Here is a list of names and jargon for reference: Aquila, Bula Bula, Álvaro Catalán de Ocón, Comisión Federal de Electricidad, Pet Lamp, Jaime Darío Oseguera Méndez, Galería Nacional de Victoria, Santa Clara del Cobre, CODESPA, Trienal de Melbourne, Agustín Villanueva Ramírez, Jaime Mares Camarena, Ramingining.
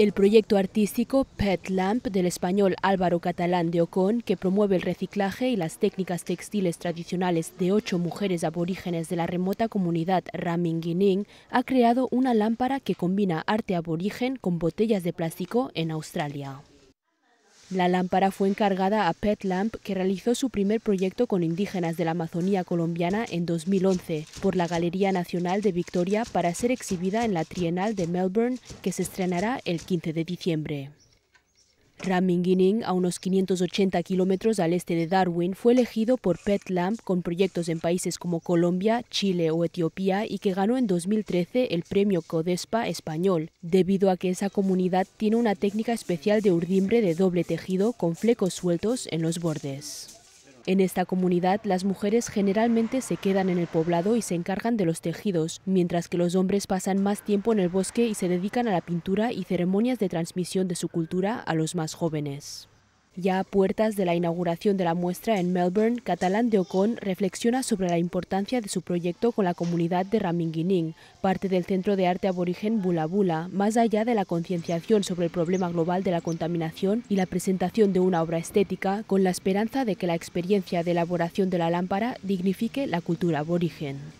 El proyecto artístico Pet Lamp del español Álvaro Catalán de Ocón, que promueve el reciclaje y las técnicas textiles tradicionales de 8 mujeres aborígenes de la remota comunidad Ramingining, ha creado una lámpara que combina arte aborigen con botellas de plástico en Australia. La lámpara fue encargada a Pet Lamp, que realizó su primer proyecto con indígenas de la Amazonía colombiana en 2011 por la Galería Nacional de Victoria, para ser exhibida en la Trienal de Melbourne, que se estrenará el 15 de diciembre. Ramingining, a unos 580 kilómetros al este de Darwin, fue elegido por Pet Lamp con proyectos en países como Colombia, Chile o Etiopía, y que ganó en 2013 el premio CODESPA español, debido a que esa comunidad tiene una técnica especial de urdimbre de doble tejido con flecos sueltos en los bordes. En esta comunidad, las mujeres generalmente se quedan en el poblado y se encargan de los tejidos, mientras que los hombres pasan más tiempo en el bosque y se dedican a la pintura y ceremonias de transmisión de su cultura a los más jóvenes. Ya a puertas de la inauguración de la muestra en Melbourne, Catalán de Ocón reflexiona sobre la importancia de su proyecto con la comunidad de Ramingining, parte del Centro de Arte Aborigen Bula Bula, más allá de la concienciación sobre el problema global de la contaminación y la presentación de una obra estética, con la esperanza de que la experiencia de elaboración de la lámpara dignifique la cultura aborigen.